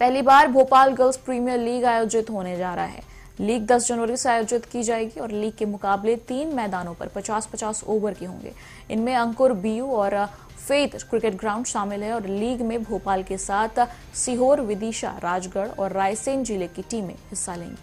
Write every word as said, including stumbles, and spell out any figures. पहली बार Bhopal girls premier league आयोजित होने जा रहा है। लीग दस जनवरी से आयोजित की जाएगी और लीग के मुकाबले तीन मैदानों पर पचास पचास ओवर के होंगे। इनमें अंकुर बीयू और फेथ क्रिकेट ग्राउंड शामिल है और लीग में भोपाल के साथ सीहोर, विदिशा, राजगढ़ और रायसेन जिले की टीमें हिस्सा लेंगी।